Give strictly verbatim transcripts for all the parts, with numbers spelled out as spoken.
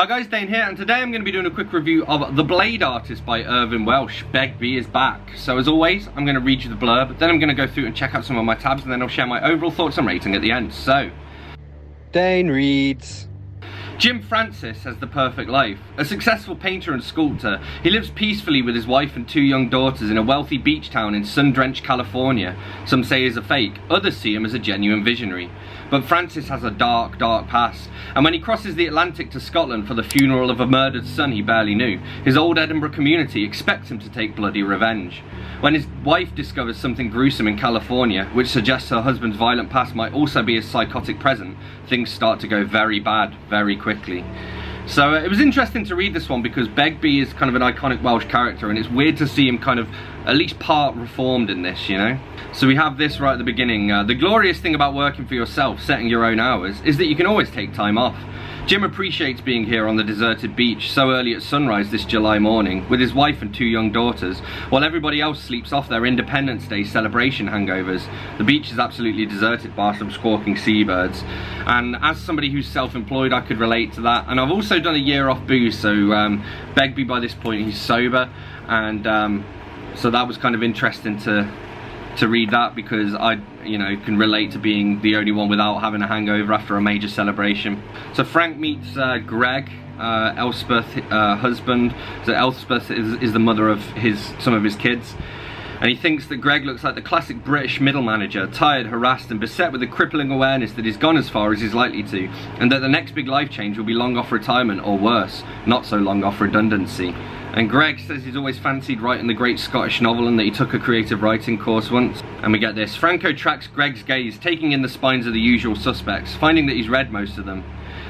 Hi guys, Dane here, and today I'm going to be doing a quick review of The Blade Artist by Irvine Welsh. Begbie is back. So as always, I'm going to read you the blurb, then I'm going to go through and check out some of my tabs, and then I'll share my overall thoughts and rating at the end. So, Dane reads. Jim Francis has the perfect life. A successful painter and sculptor, he lives peacefully with his wife and two young daughters in a wealthy beach town in sun-drenched California. Some say he's a fake, others see him as a genuine visionary. But Francis has a dark, dark past, and when he crosses the Atlantic to Scotland for the funeral of a murdered son he barely knew, his old Edinburgh community expects him to take bloody revenge. When his wife discovers something gruesome in California, which suggests her husband's violent past might also be his psychotic present, things start to go very bad, very quickly. Quickly. So uh, it was interesting to read this one because Begbie is kind of an iconic Welsh character, and it's weird to see him kind of at least part reformed in this, you know. So we have this right at the beginning. Uh, the glorious thing about working for yourself, setting your own hours, is that you can always take time off. Jim appreciates being here on the deserted beach so early at sunrise this July morning with his wife and two young daughters, while everybody else sleeps off their Independence Day celebration hangovers. The beach is absolutely deserted bar some squawking seabirds. And as somebody who's self-employed, I could relate to that. And I've also done a year off booze, so um, Begbie by this point, he's sober. And um, so that was kind of interesting to to read that, because I, you know, can relate to being the only one without having a hangover after a major celebration. So Frank meets uh, Greg, uh, Elspeth's uh, husband. So Elspeth is, is the mother of his some of his kids. And he thinks that Greg looks like the classic British middle manager, tired, harassed, and beset with a crippling awareness that he's gone as far as he's likely to, and that the next big life change will be long off retirement, or worse, not so long off redundancy. And Greg says he's always fancied writing the great Scottish novel and that he took a creative writing course once. And we get this. Franco tracks Greg's gaze, taking in the spines of the usual suspects, finding that he's read most of them.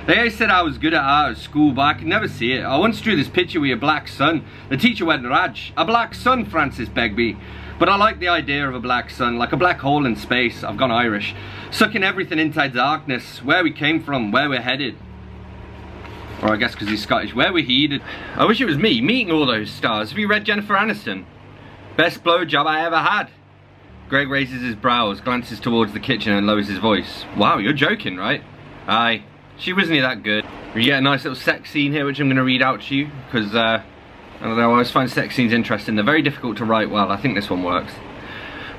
They always said I was good at art at school, but I could never see it. I once drew this picture with a black sun. The teacher went Raj, a black sun, Francis Begbie. But I like the idea of a black sun, like a black hole in space. I've gone Irish. Sucking everything into darkness, where we came from, where we're headed. Or I guess because he's Scottish, where we're headed. I wish it was me meeting all those stars. Have you read Jennifer Aniston? Best blowjob I ever had. Greg raises his brows, glances towards the kitchen, and lowers his voice. Wow, you're joking, right? Aye. She wasn't that good. We get a nice little sex scene here, which I'm going to read out to you, because uh, I don't know, I always find sex scenes interesting. They're very difficult to write well. I think this one works.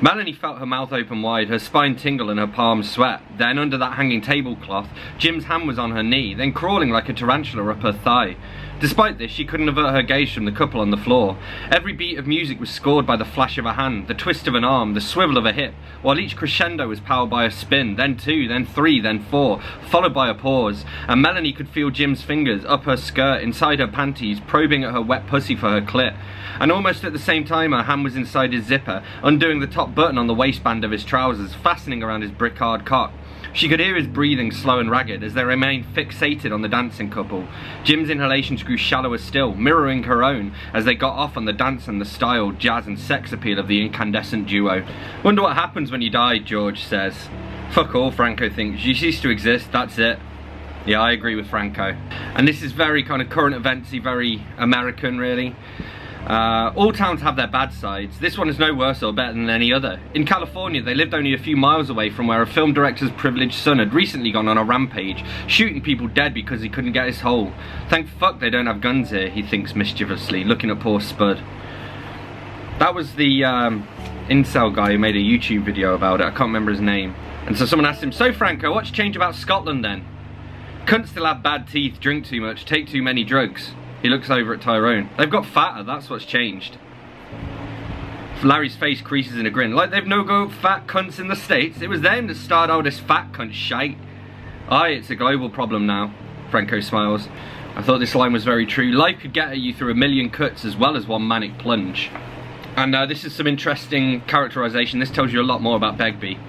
Melanie felt her mouth open wide, her spine tingle and her palms sweat. Then under that hanging tablecloth, Jim's hand was on her knee, then crawling like a tarantula up her thigh. Despite this, she couldn't avert her gaze from the couple on the floor. Every beat of music was scored by the flash of a hand, the twist of an arm, the swivel of a hip, while each crescendo was powered by a spin, then two, then three, then four, followed by a pause, and Melanie could feel Jim's fingers up her skirt, inside her panties, probing at her wet pussy for her clit. And almost at the same time, her hand was inside his zipper, undoing the top button on the waistband of his trousers, fastening around his brick-hard cock. She could hear his breathing slow and ragged as they remained fixated on the dancing couple. Jim's inhalations grew shallower still, mirroring her own as they got off on the dance and the style, jazz and sex appeal of the incandescent duo. Wonder what happens when you die, George says. Fuck all, Franco thinks. You cease to exist, that's it. Yeah, I agree with Franco. And this is very kind of current eventsy, very American really. Uh, all towns have their bad sides. This one is no worse or better than any other. In California, they lived only a few miles away from where a film director's privileged son had recently gone on a rampage, shooting people dead because he couldn't get his hole. Thank fuck they don't have guns here, he thinks mischievously, looking at poor Spud. That was the um, incel guy who made a YouTube video about it. I can't remember his name. And so someone asked him, so Franco, what's changed about Scotland then? Cunts still have bad teeth, drink too much, take too many drugs. He looks over at Tyrone. They've got fatter, that's what's changed. Larry's face creases in a grin. Like they've no go fat cunts in the States. It was them that started all this fat cunt shite. Aye, it's a global problem now. Franco smiles. I thought this line was very true. Life could get at you through a million cuts as well as one manic plunge. And uh, this is some interesting characterisation. This tells you a lot more about Begbie.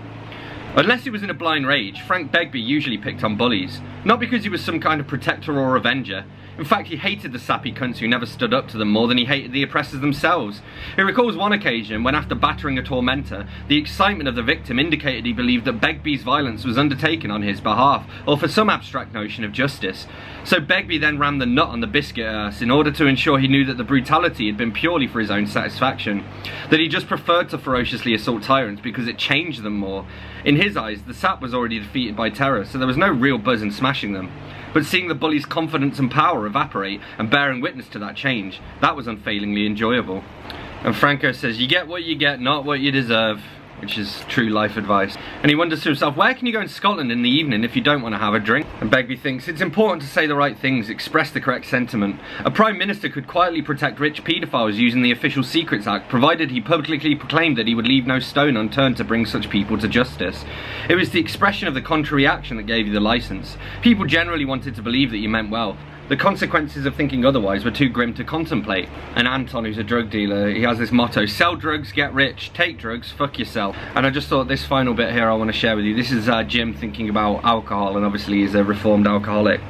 Unless he was in a blind rage, Frank Begbie usually picked on bullies. Not because he was some kind of protector or avenger. In fact, he hated the sappy cunts who never stood up to them more than he hated the oppressors themselves. He recalls one occasion when, after battering a tormentor, the excitement of the victim indicated he believed that Begbie's violence was undertaken on his behalf, or for some abstract notion of justice. So Begbie then rammed the nut on the biscuit ass in order to ensure he knew that the brutality had been purely for his own satisfaction. That he just preferred to ferociously assault tyrants because it changed them more. In his eyes, the sap was already defeated by terror, so there was no real buzz in smashing them. but seeing the bully's confidence and power evaporate and bearing witness to that change, that was unfailingly enjoyable. And Franco says, you get what you get, not what you deserve, which is true life advice. And he wonders to himself, where can you go in Scotland in the evening if you don't want to have a drink? And Begbie thinks, it's important to say the right things, express the correct sentiment. A Prime Minister could quietly protect rich paedophiles using the Official Secrets Act, provided he publicly proclaimed that he would leave no stone unturned to bring such people to justice. It was the expression of the contrary action that gave you the license. People generally wanted to believe that you meant well. The consequences of thinking otherwise were too grim to contemplate. And Anton, who's a drug dealer, he has this motto, sell drugs, get rich, take drugs, fuck yourself. And I just thought this final bit here I want to share with you. This is uh, Jim thinking about alcohol, and obviously he's a reformed alcoholic.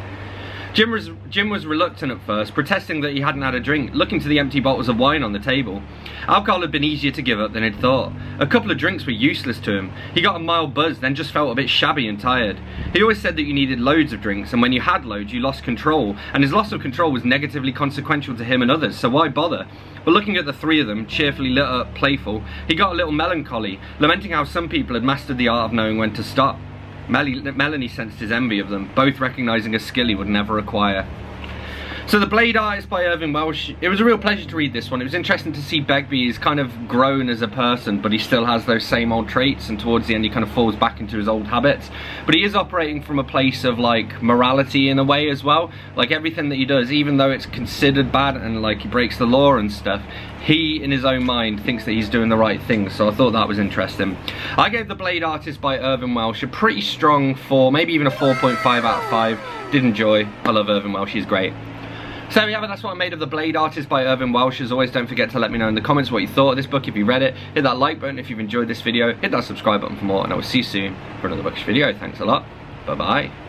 Jim was, Jim was reluctant at first, protesting that he hadn't had a drink, looking to the empty bottles of wine on the table. Alcohol had been easier to give up than he'd thought. A couple of drinks were useless to him. He got a mild buzz, then just felt a bit shabby and tired. He always said that you needed loads of drinks, and when you had loads, you lost control, and his loss of control was negatively consequential to him and others, so why bother? But looking at the three of them, cheerfully lit up, playful, he got a little melancholy, lamenting how some people had mastered the art of knowing when to stop. Melanie sensed his envy of them, both recognising a skill he would never acquire. So The Blade Artist by Irvine Welsh, it was a real pleasure to read this one. It was interesting to see Begbie. He's kind of grown as a person, but he still has those same old traits, and towards the end he kind of falls back into his old habits. But he is operating from a place of like morality in a way as well. Like everything that he does, even though it's considered bad and like he breaks the law and stuff, he in his own mind thinks that he's doing the right thing. So I thought that was interesting. I gave The Blade Artist by Irvine Welsh a pretty strong four, maybe even a four point five out of five. Did enjoy. I love Irvine Welsh, he's great. So yeah, but that's what I made of The Blade Artist by Irvine Welsh. As always, don't forget to let me know in the comments what you thought of this book if you read it. Hit that like button if you've enjoyed this video. Hit that subscribe button for more, and I will see you soon for another bookish video. Thanks a lot. Bye-bye.